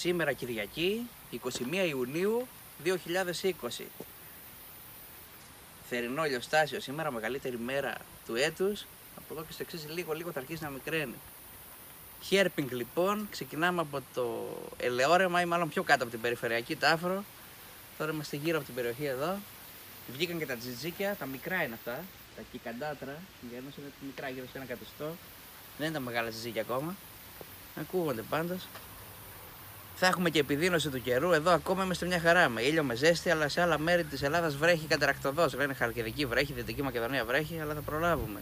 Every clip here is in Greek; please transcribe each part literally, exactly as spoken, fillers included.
Σήμερα Κυριακή, εικοστή πρώτη Ιουνίου δύο χιλιάδες είκοσι. Θερινό ηλιοστάσιο σήμερα, μεγαλύτερη μέρα του έτους. Από εδώ και στο εξής λίγο λίγο θα αρχίσει να μικραίνει. Herping λοιπόν, ξεκινάμε από το Ελεόρεμα ή μάλλον πιο κάτω από την Περιφερειακή Τάφρο. Τώρα είμαστε γύρω από την περιοχή εδώ. Βγήκαν και τα τζιτζίκια, τα μικρά είναι αυτά, τα κικαντάτρα. Για να είναι μικρά, γύρω σε ένα εκατοστό. Δεν είναι τα μεγάλα τζιτζίκια ακόμα. Ακούγονται πάντως. Θα έχουμε και επιδείνωση του καιρού. Εδώ ακόμα είμαστε μια χαρά. Με ήλιο, με ζέστη, αλλά σε άλλα μέρη της Ελλάδας βρέχει καταρακτωδώς. Λένε Χαλκιδική βρέχει, Δυτική Μακεδονία βρέχει, αλλά θα προλάβουμε.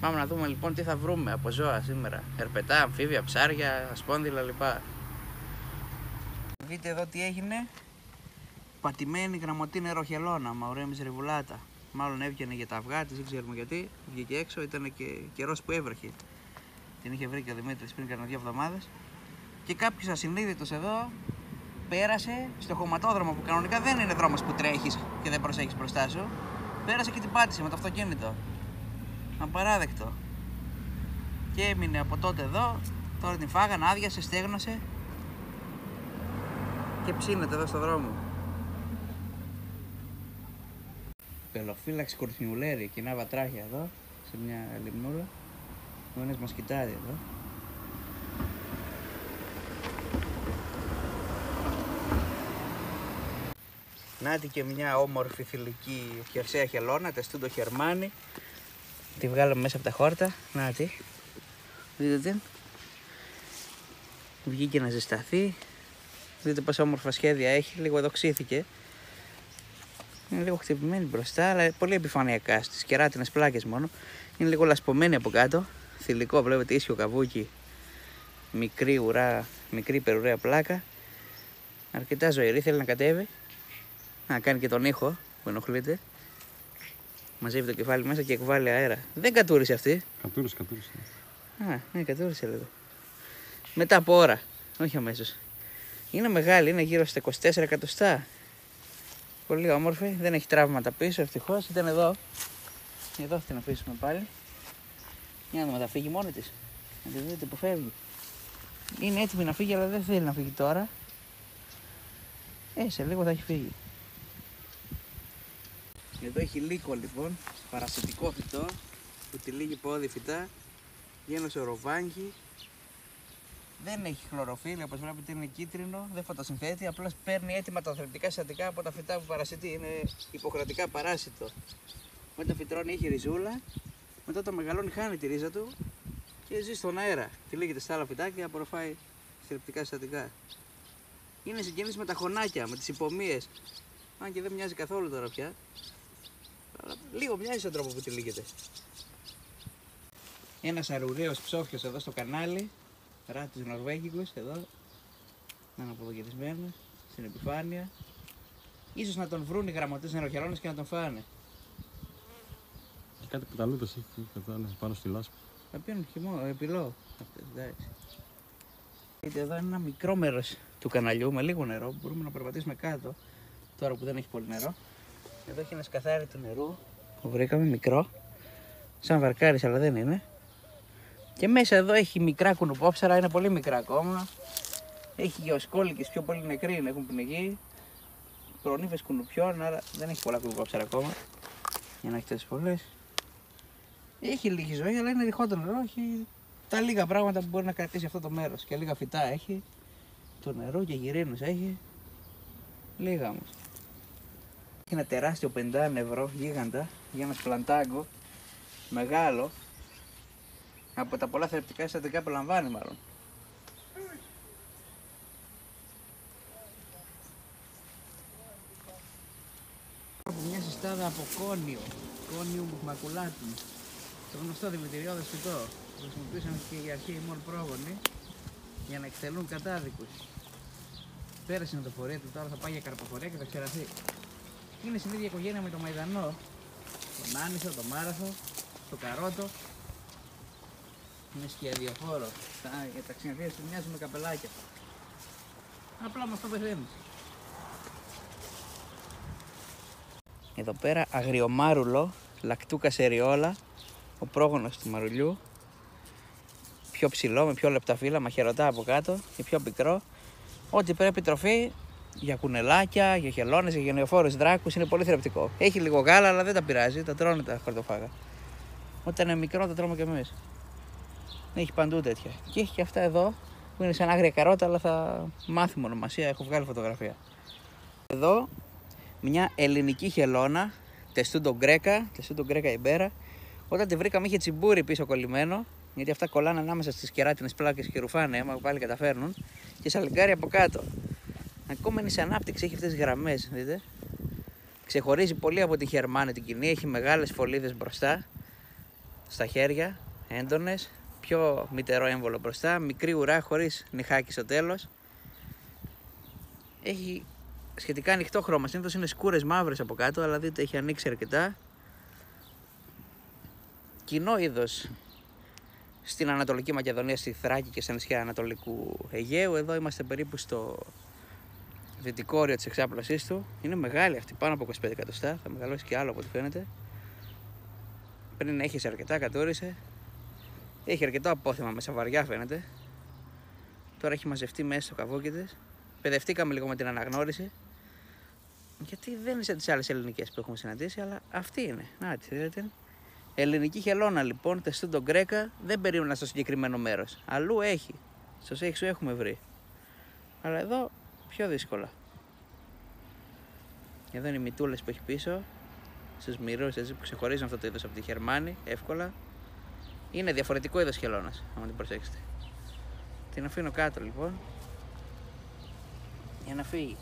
Πάμε να δούμε λοιπόν τι θα βρούμε από ζώα σήμερα. Ερπετά, αμφίβια, ψάρια, ασπόνδυλα λοιπά. Δείτε εδώ τι έγινε. Πατημένη γραμμωτή νεροχελώνα, Mauremys rivulata. Μάλλον έβγαινε για τα αυγά της, δεν ξέρουμε γιατί. Βγήκε έξω, ήταν και καιρός που έβρεχε. Την είχε βρει και ο Δημήτρης πριν κάνα δύο εβδομάδες. Και κάποιος ασυνείδητος εδώ πέρασε στο χωματόδρομο που κανονικά δεν είναι δρόμος που τρέχεις και δεν προσέχεις μπροστά σου. Πέρασε και την πάτησε με το αυτοκίνητο. Απαράδεκτο. Και έμεινε από τότε εδώ. Τώρα την φάγανε, άδειασε, στέγνωσε. Και ψήνεται εδώ στο δρόμο. Pelophylax kurtmuelleri, κοινά βατράχια εδώ, σε μια λιμνούλα. Ο ένας μας κοιτάζει εδώ. Νάτι και μια όμορφη θηλυκή χερσαία χελώνα, Testudo hermanni. Τη βγάλαμε μέσα από τα χόρτα. Νάτι. Δείτε την. Βγήκε να ζεσταθεί. Δείτε πόσα όμορφα σχέδια έχει. Λίγο εδώ ξύθηκε. Είναι λίγο χτυπημένη μπροστά, αλλά πολύ επιφανειακά. Στις κεράτινες πλάκες μόνο. Είναι λίγο λασπωμένη από κάτω. Θηλυκό, βλέπετε ίσιο καβούκι. Μικρή ουρά, μικρή υπερουραία πλάκα. Αρκετά ζωηρή, θέλει να κατέβει. Να κάνει και τον ήχο που ενοχλείται. Μαζεύει το κεφάλι μέσα και εκβάλλει αέρα. Δεν κατούρισε αυτή. Κατούρισε, κατούρισε. Α, ναι, κατούρισε λίγο. Μετά από ώρα, όχι αμέσως. Είναι μεγάλη, είναι γύρω στα είκοσι τέσσερα εκατοστά. Πολύ όμορφη, δεν έχει τραύματα πίσω, ευτυχώς. Ήταν εδώ. Εδώ θα την αφήσουμε πάλι. Για να δούμε, θα φύγει μόνη της. Να τη δείτε που φεύγει. Είναι έτοιμη να φύγει, αλλά δεν θέλει να φύγει τώρα. Ε, σε λίγο θα έχει φύγει. Εδώ έχει λύκο λοιπόν, παρασιτικό φυτό που τυλίγει πόδι φυτά, γένος οροβάνκι. Δεν έχει χλωροφύλλη, όπως βλέπετε είναι κίτρινο, δεν φωτοσυνθέτει, απλώς παίρνει έτοιμα τα θρεπτικά συστατικά από τα φυτά που παρασιτεί, είναι υποκρατικά παράσιτο. Όταν φυτρώνει έχει ριζούλα, μετά το μεγαλώνει χάνει τη ρίζα του και ζει στον αέρα. Τυλίγεται στα άλλα φυτά και απορροφάει θρεπτικά συστατικά. Είναι συγκίνηση με τα χωνάκια, με τις υπομοίες, αν και δεν μοιάζει καθόλου τώρα πια. Λίγο μοιάζει στον τρόπο που τυλίγεται. Ένας αρουραίος ψόφιος εδώ στο κανάλι, ράτης νορβέγικος εδώ, αναποδογετισμένος, στην επιφάνεια. Ίσως να τον βρουν οι γραμματείς νεροχελώνες και να τον φάνε. Και κάτι που τα λούτες έχει πάνω στη λάσπη. Θα πίνουν χυμό, επιλό. Είτε εδώ είναι ένα μικρό μέρος του καναλιού με λίγο νερό που μπορούμε να περπατήσουμε κάτω, τώρα που δεν έχει πολύ νερό. Εδώ έχει ένα σκαθάρι του νερού που βρήκαμε, μικρό, σαν βαρκάρις αλλά δεν είναι. Και μέσα εδώ έχει μικρά κουνουπόψαρα, είναι πολύ μικρά ακόμα. Έχει γεωσκόλικες, πιο πολύ νεκροί, έχουν πνιγεί. Προνύφες κουνουπιών, άρα δεν έχει πολλά κουνουπόψαρα ακόμα. Για να έχει τόσες πολλές. Έχει λίγη ζωή, αλλά είναι ρηχό το νερό, έχει τα λίγα πράγματα που μπορεί να κρατήσει αυτό το μέρος. Και λίγα φυτά έχει, το νερό και γυρίνους έχει, λίγα όμως. Έχει ένα τεράστιο πεντάνευρο γίγαντα για ένα σπλαντάγκο, μεγάλο, από τα πολλά θρεπτικά συστατικά που λαμβάνει μάλλον. Από μια συστάδα από κόνιο, Conium maculatum, το γνωστό δηλητηριώδες φυτό, που χρησιμοποιούσαν και οι αρχαίοι μόλ πρόγονοι για να εκτελούν κατάδικους. Πέρασε με το φορέα του, τώρα θα πάει για καρποφορία και θα ξεραθεί. Είναι στην ίδια οικογένεια με το μαϊδανό, τον άνισο, το μάραθο, το καρότο. Είναι σκιαδιοφόρο. Τα, τα ξυναδίες του μοιάζουν με καπελάκια. Απλά με αυτό πεθαίνουν. Εδώ πέρα αγριομάρουλο, Lactuca seriola, ο πρόγονος του μαρουλιού. Πιο ψηλό, με πιο λεπτά φύλλα, μαχαιρωτά από κάτω και πιο πικρό. Ό,τι πρέπει τροφή για κουνελάκια, για χελώνες, για γενεοφόρους δράκους είναι πολύ θρεπτικό. Έχει λίγο γάλα, αλλά δεν τα πειράζει, τα τρώνε τα χορτοφάγα. Όταν είναι μικρό, τα τρώμε κι εμείς. Έχει παντού τέτοια. Και έχει και αυτά εδώ που είναι σαν άγρια καρότα, αλλά θα μάθουμε ονομασία. Έχω βγάλει φωτογραφία. Εδώ μια ελληνική χελώνα, Testudo graeca, Testudo graeca ibera. Όταν τη βρήκαμε, είχε τσιμπούρι πίσω κολλημένο, γιατί αυτά κολλάνε ανάμεσα στις κεράτινες πλάκες και ρουφάνε, άμα πάλι καταφέρνουν, και σαλιγκάρι από κάτω. Ακόμα είναι σε ανάπτυξη, έχει αυτές τις γραμμές, δείτε. Ξεχωρίζει πολύ από τη Hermanni την κοινή, έχει μεγάλες φωλίδες μπροστά, στα χέρια, έντονες, πιο μυτερό έμβολο μπροστά, μικρή ουρά χωρίς νυχάκι στο τέλος. Έχει σχετικά ανοιχτό χρώμα, συνήθως είναι σκούρες μαύρες από κάτω, αλλά δείτε έχει ανοίξει αρκετά. Κοινό είδος στην Ανατολική Μακεδονία, στη Θράκη και στα νησιά Ανατολικού Αιγαίου. Εδώ είμαστε περίπου στο δυτικό όριο της εξάπλωσής του. Είναι μεγάλη αυτή, πάνω από είκοσι πέντε εκατοστά. Θα μεγαλώσει και άλλο από ό,τι φαίνεται. Πριν έχει αρκετά, κατούρισε. Έχει αρκετό απόθεμα μέσα, βαριά φαίνεται. Τώρα έχει μαζευτεί μέσα στο καβούκι της. Παιδευτήκαμε λίγο με την αναγνώριση. Γιατί δεν είναι σαν τις άλλες ελληνικές που έχουμε συναντήσει, αλλά αυτή είναι. Να τη δείτε. Ελληνική χελώνα λοιπόν, Testudo graeca, δεν περίμενα στο συγκεκριμένο μέρος. Αλλού έχει. Στο Σέιξου έχουμε βρει. Αλλά εδώ πιο δύσκολα. Εδώ είναι οι μυτούλες που έχει πίσω. Στους μυρούς έτσι που ξεχωρίζουν αυτό το είδος από τη Hermanni, εύκολα. Είναι διαφορετικό είδος χελώνας, άμα την προσέξετε. Την αφήνω κάτω λοιπόν. Για να φύγει.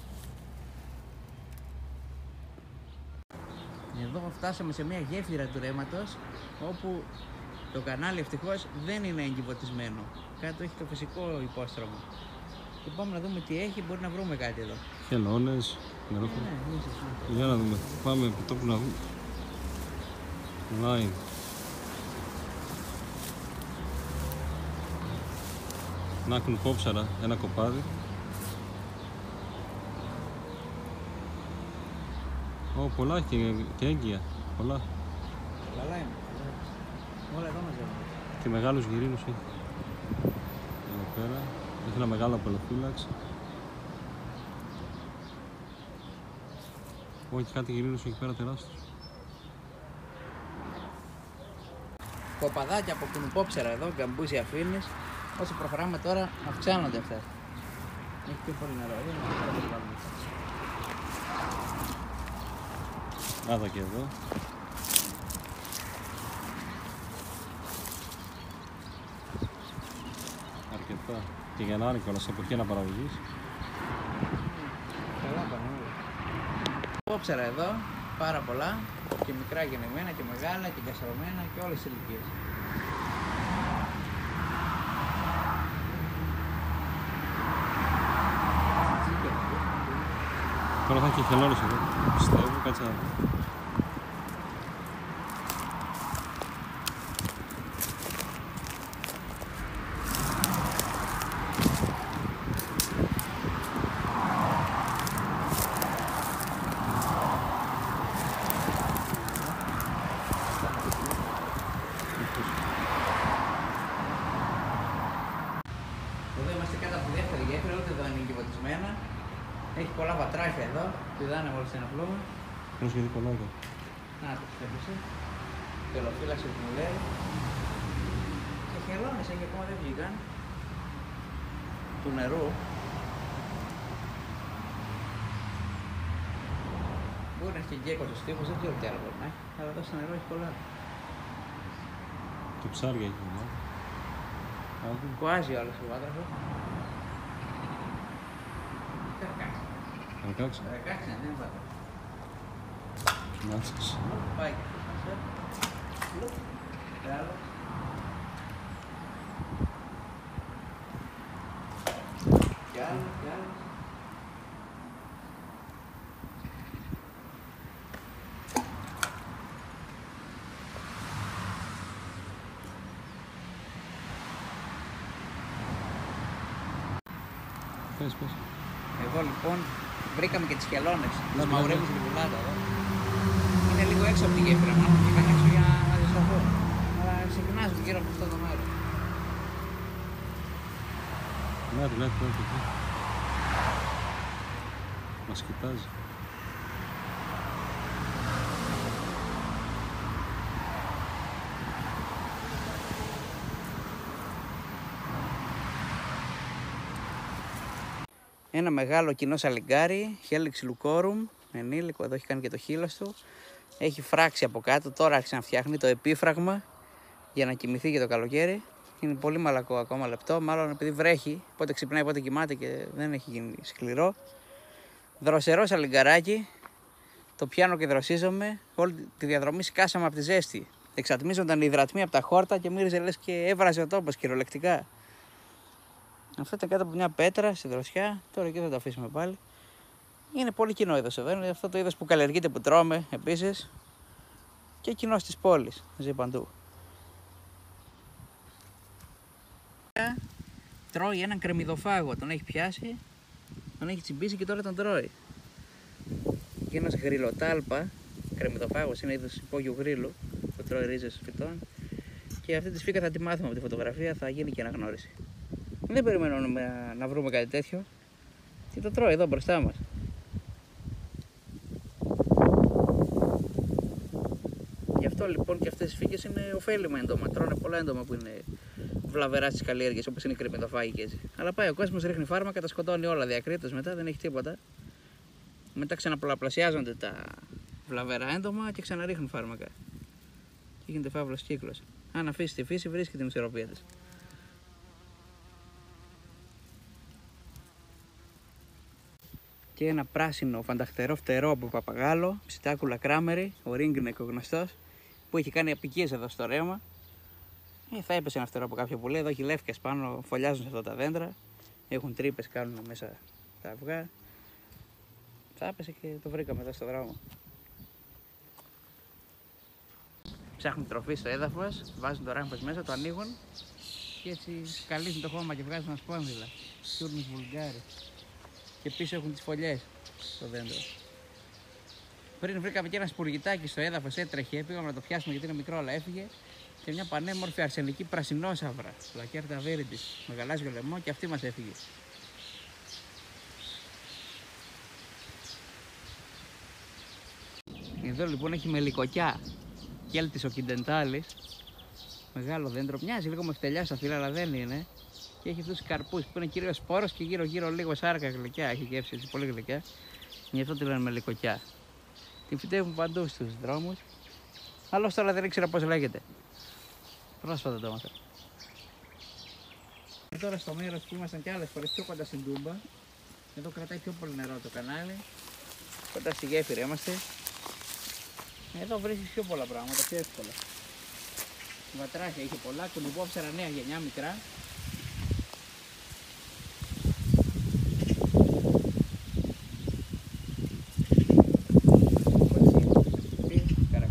Εδώ φτάσαμε σε μια γέφυρα του ρέματος, όπου το κανάλι ευτυχώς δεν είναι εγκυβωτισμένο. Κάτω έχει το φυσικό υπόστρωμα. Και πάμε να δούμε τι έχει, μπορεί να βρούμε κάτι εδώ. Χελώνες, νερό. Ναι, για να δούμε, πάμε από το που να δούμε. Να έχουν κόψαρα, ένα κοπάδι. Ω, πολλά και, και έγκυα, πολλά. Καλά είναι. Όλα εδώ μαζεύουν. Και μεγάλους γυρίνους έχει. Εδώ πέρα. Έχει ένα μεγάλο Pelophylax. Ω, και κάτι γυρίνους εκεί πέρα τεράστιος. Κοπαδάκια από κουνουπόψερα εδώ, γκαμπούζια αφήνεις. Όσο προχωράμε τώρα, αυξάνονται αυτά. Έχει πιο πολύ νερό, δεν είναι αυτό. Άδω και εδώ. Αρκετά. Και για να είναι κιόλας, από εκεί να παραγωγείς. Καλά πάνε όλα. Κόψαρα εδώ, πάρα πολλά. Και μικρά γεννημένα και μεγάλα και κασαρωμένα και όλες τις ηλικίες. Τώρα θα έχει χελώνες εδώ, πιστεύω, κάτσα να δω. Εδώ είμαστε κάτω από τη δεύτερη γέφυρα, ούτε εδώ είναι εγκυβωτισμένα. Έχει πολλά βατράχια εδώ, πηδάνε μόλις την απλούμε. Πώς γιατί πολλά εδώ. Να το φτιάξε. Pelophylax kurtmuelleri. Και χελώνες, και ακόμα δεν βγήκαν. Του νερού. Μπορεί να έχει και γκέκο στους τοίχους, δεν ξέρω τι άλλο μπορεί να έχει. Αλλά εδώ στο νερό έχει πολλά. Και ψάρια έχει εδώ. Κουάζει όλος ο βάτραχος. Αρκάξε. Αρκάξε, ναι, πάτε. Νάτος. Πάει και αυτό. Μπράβο. Κι άλλο, κι άλλο. Πες, πες. Εδώ λοιπόν βρήκαμε και τις χελώνες, τις Mauremys rivulata εδώ. Είναι λίγο έξω από τη γέφυρα, μάλλον και είχαν έξω για να αντισταθώ. Αλλά ξεκινάζουν γύρω από αυτό το μέρο. Ναι, ναι, ναι, ναι. Μας κοιτάζει. Ένα μεγάλο κοινό σαλιγκάρι, Helix lucorum, ενήλικο, εδώ έχει κάνει και το χείλος του. Έχει φράξει από κάτω, τώρα άρχισε να φτιάχνει το επίφραγμα για να κοιμηθεί και το καλοκαίρι. Είναι πολύ μαλακό ακόμα λεπτό, μάλλον επειδή βρέχει, πότε ξυπνάει, πότε κοιμάται και δεν έχει γίνει σκληρό. Δροσερό σαλιγκαράκι, το πιάνω και δροσίζομαι. Όλη τη διαδρομή σκάσαμε από τη ζέστη. Εξατμίζονταν οι υδρατμοί από τα χόρτα και μύριζε λες και έβραζε ο τόπος κυριολεκτικά. Αυτό ήταν κάτω από μια πέτρα, στη δροσιά. Τώρα εκεί θα το αφήσουμε πάλι. Είναι πολύ κοινό είδος εδώ. Είναι αυτό το είδος που καλλιεργείται, που τρώμε επίσης. Και κοινός της πόλης. Ζει παντού. Τρώει έναν κρεμμυδοφάγο. Τον έχει πιάσει, τον έχει τσιμπήσει και τώρα τον τρώει. Και ένας γρυλοτάλπα. Κρεμμυδοφάγος είναι είδος υπόγειου γρύλου που τρώει ρίζες φυτών. Και αυτή τη σφίκα θα τη μάθουμε από τη φωτογραφία, θα γίνει και αναγνώριση. Δεν περιμένουμε να βρούμε κάτι τέτοιο. Τι το τρώει εδώ μπροστά μας. Γι' αυτό λοιπόν και αυτές οι φύκες είναι ωφέλιμα έντομα. Τρώνε πολλά έντομα που είναι βλαβερά στις καλλιέργειες, όπως είναι οι κρεμμυδοφάγικες. Αλλά πάει ο κόσμος, ρίχνει φάρμακα, τα σκοτώνει όλα διακρίτως μετά, δεν έχει τίποτα. Μετά ξαναπλαπλασιάζονται τα βλαβερά έντομα και ξαναρίχνουν φάρμακα. Και γίνεται φαύλος κύκλος. Αν αφήσει τη φύση, βρίσκει την ισορροπία της. Και ένα πράσινο φανταχτερό φτερό από παπαγάλο, Psittacula krameri, ο ρίγκνεκ ο γνωστός, που έχει κάνει απικίες εδώ στο ρέμα. Ε, θα έπεσε ένα φτερό από κάποιο πουλί, εδώ έχει λεύκες πάνω, φωλιάζουν σε αυτά τα δέντρα, έχουν τρύπες, κάνουν μέσα τα αυγά. Θα έπεσε και το βρήκαμε εδώ στο δρόμο. Ψάχνουν τροφή στο έδαφος, βάζουν το ράμφος μέσα, το ανοίγουν και έτσι καλύζουν το χώμα και βγάζουν ένα σπόνδυλα. Τούρνους βουλγκάρι. Και πίσω έχουν τις φωλιές στο δέντρο. Πριν βρήκαμε και ένα σπουργητάκι στο έδαφος, έτρεχε, πήγαμε να το πιάσουμε γιατί είναι μικρό, αλλά έφυγε. Και μια πανέμορφη αρσενική πρασινόσαυρα, Lacerta viridis, με γαλάζιο λαιμό, και αυτή μας έφυγε. Εδώ λοιπόν έχει μελικοκιά, κέλτης ο κιντεντάλης. Μεγάλο δέντρο, μοιάζει λίγο με φτελιά στα φύλλα, αλλά δεν είναι. Και έχει αυτούς τους καρπούς που είναι κυρίως σπόρος και γύρω γύρω λίγο σάρκα γλυκιά, έχει γεύση έτσι πολύ γλυκιά. Γι' αυτό τη λένε μελικοκιά. Την φυτεύουν παντού στους δρόμους. Άλλως τώρα δεν ήξερα πώς λέγεται. Πρόσφατα το έμαθα. Τώρα στο μέρος που ήμασταν κι άλλες φορές πιο κοντά στην Τούμπα. Εδώ κρατάει πιο πολύ νερό το κανάλι. Κοντά στη γέφυρα είμαστε. Εδώ βρίσκεις πιο πολλά πράγματα, πιο εύκολα. Βατράχια είχε πολλά, κουνουπόψερα νέα γενιά, μικρά.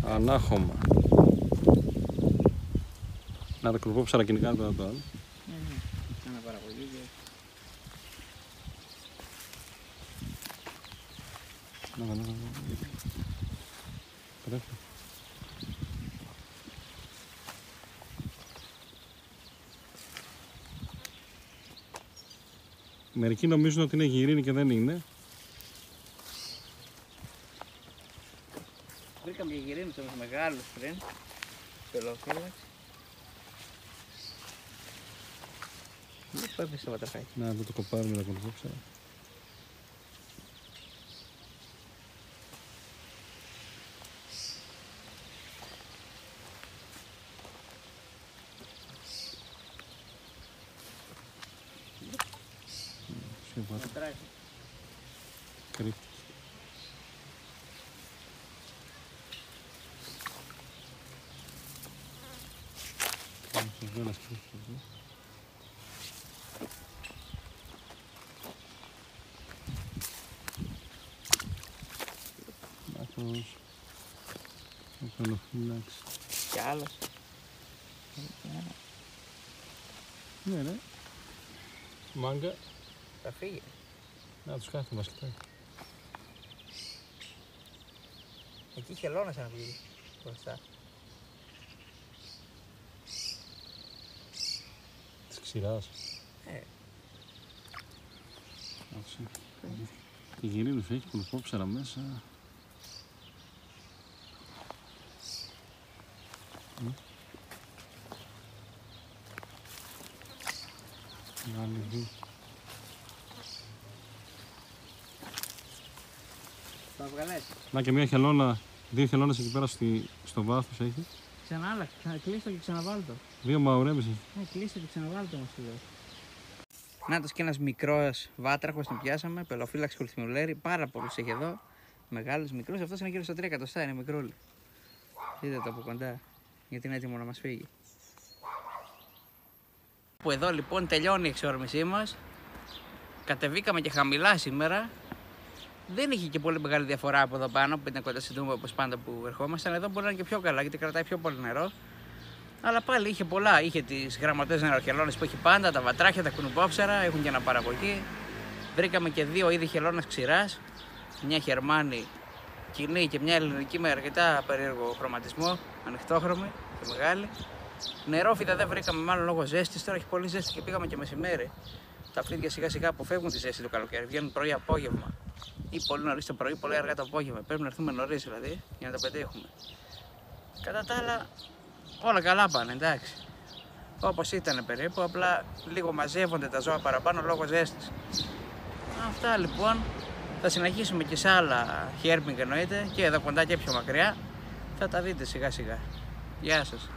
Ανάχωμα. Να τα κρουβώ ψαρακινικά το άλλο. Αναπαραγωγή. Να, να, να, να. Πρέπει. Μερικοί νομίζουν ότι είναι γυρίνη και δεν είναι. Βρήκαμε και γυρίνους όμως μεγάλους πριν, Pelophylax. Δεν το έπαιξε το βατραχάκι. Να, εδώ το κοπάρουμε να κολυφόψερα. Βατράχι. Κρύπτη. Κι άλλος. Ναι, ναι. Μάγκα. Θα φύγει. Να τους κάθουμε, μας κοιτάει. Εκεί χελώνας να βγει μπροστά. Της ξηράς. Ε. Και γυρίλους έχει, κουλουφόψαρα μέσα. Να και μία χελώνα, δύο χελώνες εκεί πέρα στη, στο βάθος έχει. Ξανά, κλείστο και ξαναβάλτο. Δύο Mauremys. Ναι, κλείστο και ξαναβάλτο μας εδώ. Νάτος και ένας μικρός βάτραχος, τον πιάσαμε, Pelophylax kurtmuelleri, πάρα πολλούς έχει εδώ. Μεγάλους, μικρούς, αυτός είναι γύρω στα τριακόσια, είναι μικρούλι. Δείτε το από κοντά, γιατί είναι έτοιμο να μας φύγει. Που εδώ λοιπόν τελειώνει η εξόρμησή μας. Κατεβήκαμε και χαμηλά σήμερα. Δεν είχε και πολύ μεγάλη διαφορά από εδώ πάνω, που ήταν κοντά στην τούμπα όπως πάντα που ερχόμασταν. Εδώ μπορεί να είναι και πιο καλά, γιατί κρατάει πιο πολύ νερό. Αλλά πάλι είχε πολλά. Είχε τις γραμματές νεροχελώνες που έχει πάντα, τα βατράχια, τα κουνουπόψερα, έχουν και ένα παραγωγή. Βρήκαμε και δύο είδη χελώνας ξηράς, μια χερμάνη κοινή και μια ελληνική με αρκετά περίεργο χρωματισμό, ανοιχτόχρωμη και μεγάλη. Νερόφυτα δεν βρήκαμε, μάλλον λόγω ζέστης. Τώρα έχει πολύ ζέστη και πήγαμε και μεσημέρι. Τα φλίδια σιγά σιγά αποφεύγουν τη ζέστη του καλοκαίρι, βγαίνουν πρωί-απόγευμα. Ή πολύ νωρίς το πρωί, πολύ αργά το απόγευμα. Πρέπει να έρθουμε νωρίς δηλαδή για να τα πετύχουμε. Κατά τα άλλα, όλα καλά πάνε, εντάξει. Όπως ήταν περίπου, απλά λίγο μαζεύονται τα ζώα παραπάνω λόγω ζέστης. Αυτά λοιπόν. Θα συνεχίσουμε και σε άλλα Herping εννοείται, και εδώ κοντά και πιο μακριά. Θα τα δείτε σιγά σιγά. Γεια σας.